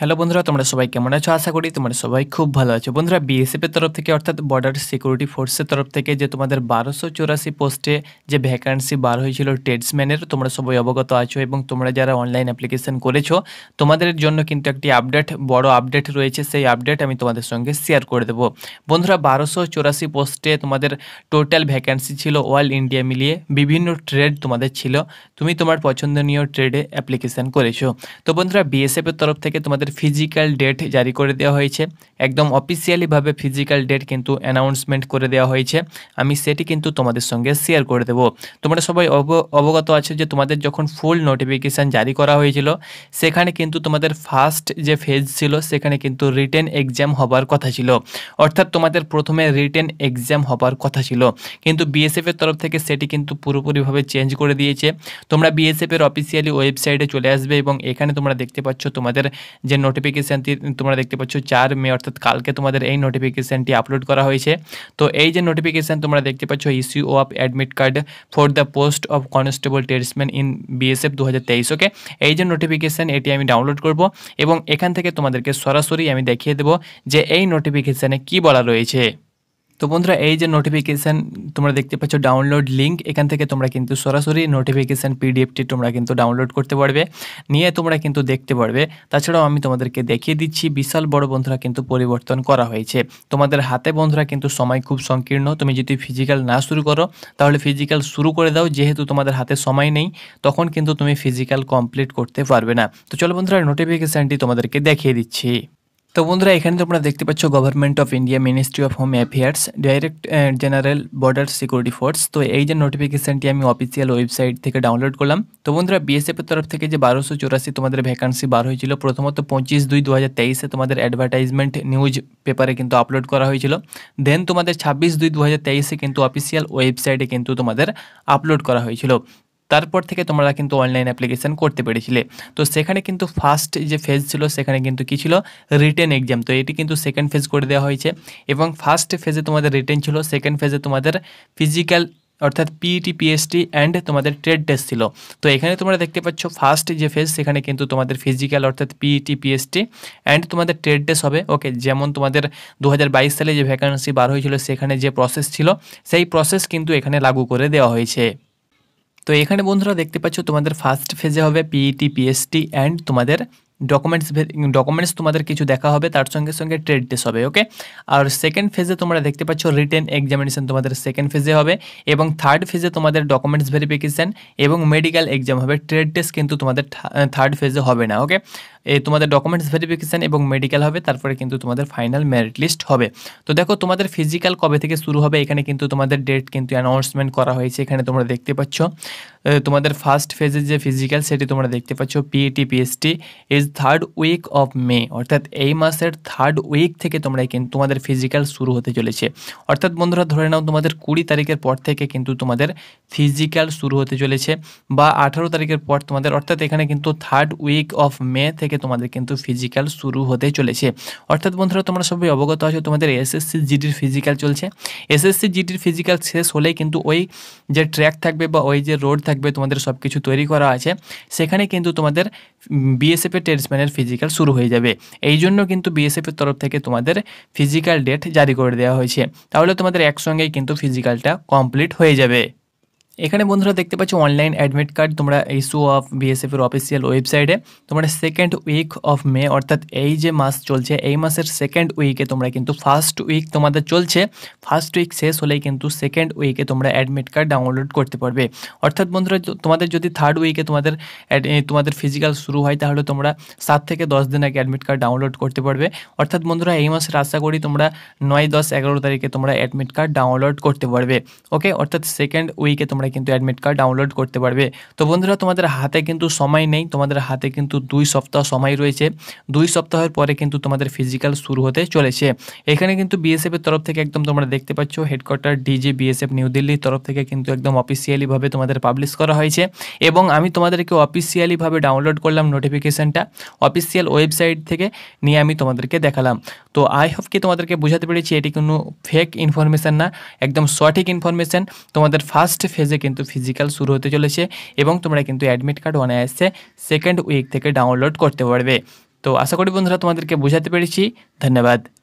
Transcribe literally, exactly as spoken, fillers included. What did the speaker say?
Hello बंधुरा तुम्हारा सबाई केमन आছো आशा करी तुम्हारा सबाई खूब भलो आছো बंधुरा बीएसएफের तरफ থেকে अर्थात बॉर्डर सिक्योरिटी फोर्सेर तरफ থেকে যে তোমাদের बारोशो चौरासी পোস্টে যে ভ্যাকেন্সি বার হয়েছিল ট্রেডসম্যানের তোমরা সবাই অবগত আছো এবং তোমরা যারা অনলাইন অ্যাপ্লিকেশন করেছো তোমাদের জন্য কিন্তু একটি আপডেট বড় আপডেট রয়েছে সেই আপডেট আমি তোমাদের সঙ্গে শেয়ার করে দেব বন্ধুরা बारोशो चौरासी পোস্টে তোমাদের টোটাল ভ্যাকেন্সি ছিল অল ইন্ডিয়া মিলিয়ে বিভিন্ন ট্রেড তোমাদের ছিল তুমি তোমার পছন্দনীয় ট্রেডে অ্যাপ্লিকেশন করেছো তো বন্ধুরা বিএসএফের तरफ থেকে তোমাদের फिजिकल डेट जारी कर दिया हुआ है एकदम ऑफिशियली भावे फिजिकल डेट किन्तु अनाउंसमेंट कर दिया हुआ है आमी सेटी किन्तु तुम्हारे संगे शेयर कर देव तुम्हारा सबाई अवगत आछो जे तुम्हारे जखन फुल नोटिफिकेशन जारी करा हुआ सेखाने किन्तु तुम्हारे फार्स्ट जे फेज छिलो सेखाने किन्तु रिटेन एग्जाम होबार कथा छिलो अर्थात तुम्हारे प्रथम रिटेन एग्जाम होबार कथा छिलो किन्तु बीएसएफের तरफ थेके सेटी किन्तु पुरोपुरी भावे चेंज कर दिए तुम्हारा बीएसएफের ऑफिशियली वेबसाइटे चले आसबे एबं एखाने तुम्हारा देखते पाच्छ तुम्हारे যে নোটিফিকেশনটি তোমরা দেখতে পাচ্ছ चार मे অর্থাৎ কালকে তোমাদের এই নোটিফিকেশনটি আপলোড করা হয়েছে তো এই যে নোটিফিকেশন তোমরা দেখতে পাচ্ছ issue of admit card for the post of constable tradesman in BSF दो हज़ार तेईस ওকে এই যে নোটিফিকেশন এটি আমি ডাউনলোড করব এবং এখান থেকে তোমাদেরকে সরাসরি আমি দেখিয়ে দেব যে এই নোটিফিকেশনে কি বলা রয়েছে तो बंधुरा ये नोटिफिकेशन तुम्हारा देखते पाच्छ डाउनलोड लिंक एखान तुम्हारा किन्तु सरासरि नोटिफिकेशन पीडिएफटी तुम्हारा किन्तु डाउनलोड करते पारबे निये तुम्हारा किन्तु देखते पारबे ताछाड़ाओ आमी तुम्हादेरके देखिए दिच्छी विशाल बड़ो बंधुरा किन्तु परिवर्तन करा हयेछे तुम्हादेर हाथे बंधुरा किन्तु समय खूब संकीर्ण तुमि यदि फिजिकल ना शुरू करो ताहले फिजिकल शुरू करे दाओ जेहेतु तुम्हादेर हाथे समय नेई तखन किन्तु तुमि फिजिकल कमप्लीट करते पारबे ना तो चलो बंधुरा नोटिफिकेशनटी तुम्हादेरके देखिए दिच्छी तो बंधुरा एखाने तोमरा देखते पाচ্ছ government of India ministry of home affairs director general border security force तो ये नोटिफिकेशनटी आमी ऑफिशियल वेबसाइट थेके डाउनलोड करलाम तो बंधुरा बीएसएफ एर तरफ थेके जे बारोशो चौरासी तुम्हादेर भैकान्सि बार हयेछिल प्रथमत पच्चीस दुई दो हज़ार तेईस ए तुम्हादेर एडभार्टाइजमेंट न्यूज पेपारे किन्तु आपलोड करा हयेछिल देन तुम्हादेर छब्बीस दुई दो हज़ार तेईस ए किन्तु ऑफिशियल वेबसाइटे किन्तु तुम्हादेर आपलोड करा हयेछिल তারপর থেকে তোমরা কিন্তু অনলাইন অ্যাপ্লিকেশন করতে পেরেছিলে তো সেখানে কিন্তু ফার্স্ট যে ফেজ ছিল সেখানে কিন্তু কি ছিল রিটেন एग्जाम তো এটি কিন্তু সেকেন্ড ফেজ করে দেওয়া হয়েছে এবং ফার্স্ট ফেজে তোমাদের রিটেন ছিল সেকেন্ড ফেজে তোমাদের ফিজিক্যাল अर्थात पीईटी पीएसटी एंड तुम्हारे ट्रेड टेस्ट छिलो तो एखाने तुम्हारा देखते पाच्छ फार्स्ट जे फेज सेखाने किन्तु तुम्हारे फिजिकल अर्थात पीईटी पीएसटी एंड तुम्हारे ट्रेड टेस्ट होबे ओके जेमन तुम्हारे दो हज़ार बाईस साले जे भैकान्सि बार हयेछिलो सेखाने जे प्रसेस छिलो सेई प्रसेस किन्तु एखाने लागू करे देওয়া হয়েছে तो ये बंधुरा देखते पाच्छ तुम्हारे फार्स्ट फेजे होबे पीईटी पीएसटी एंड तुम्हारे डॉक्यूमेंट्स डॉक्यूमेंट्स तुम्हारे किछु देखा होबे तार संगे संगे ट्रेड टेस्ट होबे ओके और सेकेंड फेजे तुम्हारा देखते पाच्छ रिटेन एग्जामिनेशन तुम्हारे सेकेंड फेजे होबे एवं थार्ड फेजे तुम्हारे डॉक्यूमेंट्स वेरिफिकेशन एवं मेडिकल एग्जाम होबे ट्रेड टेस्ट किन्तु तुम्हारे थार्ड फेजे होबे ना ओके ए तुम्हारे डॉक्यूमेंट्स वेरिफिकेशन और मेडिकल होबे तारपरे किन्तु तुम्हारे फाइनल मेरिट लिस्ट होबे तो देखो तुम्हारे फिजिकल कब थेके शुरू होबे एखाने किन्तु तुम्हारे डेट किन्तु अनाउंसमेंट करा हयेछे एखाने तोमरा देखते पाच्छ तुम्हारे फार्स्ट फेजे जो फिजिकल सेटी तुम्हारा देखते पाच्छ PET PST is third week of May अर्थात ए मासेर थार्ड उइक थेके तोमरा किन्तु तुम्हारे फिजिकल शुरू होते चलेछे अर्थात बंधुरा धरे नाओ तुम्हारे बीस तारिखेर पर थेके किन्तु तुम्हारे फिजिकल शुरू होते चलेछे बा अठारह तारिखेर पर तुम्हारे अर्थात एखाने किन्तु थार्ड उइक अफ मे थेके तुम्हारे किन्तु फिजिकल शुरू होते चले अर्थात बंधुरा तुम्हारा सबाई अवगत आछो तुम्हारे एसएससी जिडिर फिजिकल चलछे एसएससी जिडिर फिजिकल शेष होले किन्तु ओई जे ट्रैक थाकबे बा ओई जे रोड थाकबे तुम्हारे सबकिछु तैरि करा आछे सेखाने किन्तु तुम्हारे बीएसएफ ट्रेडसम्यानेर फिजिकल शुरू हो जाबे एई जोन्नो किन्तु बीएसएफ एर तरफ थेके तुम्हारे फिजिकल डेट जारी करे देওয়া হয়েছে তাহলে তোমাদের একসঙ্গেই কিন্তু ফিজিক্যালটা কমপ্লিट হয়ে যাবে এখানে বন্ধুরা দেখতে পাচ্ছ অনলাইন অ্যাডমিট কার্ড তোমরা ইস্যু অফ বিএসএফ এর অফিশিয়াল ওয়েবসাইটে তোমরা সেকেন্ড উইক অফ মে অর্থাৎ এই যে মাস চলছে এই মাসের সেকেন্ড উইকে তোমরা কিন্তু ফার্স্ট উইক তোমাদের চলছে ফার্স্ট উইক শেষ হলেই কিন্তু সেকেন্ড উইকে তোমরা অ্যাডমিট কার্ড ডাউনলোড করতে পারবে অর্থাৎ বন্ধুরা তোমাদের যদি থার্ড উইকে তোমাদের তোমাদের ফিজিক্যাল শুরু হয় তাহলে তোমরা সাত থেকে দশ দিন আগে অ্যাডমিট কার্ড ডাউনলোড করতে পারবে অর্থাৎ বন্ধুরা এই মাসের আশা করি তোমরা নয় দশ এগারো তারিখে তোমরা অ্যাডমিট কার্ড ডাউনলোড করতে পারবে ওকে অর্থাৎ সেকেন্ড উইকে তোমরা কিন্তু অ্যাডমিট কার্ড ডাউনলোড করতে পারবে তো বন্ধুরা তোমাদের হাতে কিন্তু সময় নেই তোমাদের হাতে কিন্তু দুই সপ্তাহ সময় রয়েছে দুই সপ্তাহের পরে কিন্তু তোমাদের ফিজিক্যাল শুরু হতে চলেছে এখানে কিন্তু বিএসএফ এর তরফ থেকে একদম তোমরা দেখতে পাচ্ছ হেডকোয়ার্টার ডিজি বিএসএফ নিউ দিল্লির তরফ থেকে কিন্তু একদম অফিশিয়ালি ভাবে তোমাদের পাবলিশ করা হয়েছে এবং আমি তোমাদেরকে অফিশিয়ালি ভাবে ডাউনলোড করলাম নোটিফিকেশনটা অফিশিয়াল ওয়েবসাইট থেকে নিয়ে আমি তোমাদেরকে দেখালাম তো আই হোপ কি তোমাদেরকে বোঝাতে পেরেছি এটি কোনো ফেক ইনফরমেশন না একদম সঠিক ইনফরমেশন তোমাদের ফার্স্ট ফেজে किन्तु फिजिकल शुरू होते चले तुम्हारा किन्तु एडमिट कार्ड अनायासे सेकेंड उइक थेके डाउनलोड करते पारबे তো আশা করি বন্ধুরা তোমাদেরকে বোঝাতে পেরেছি। ধন্যবাদ।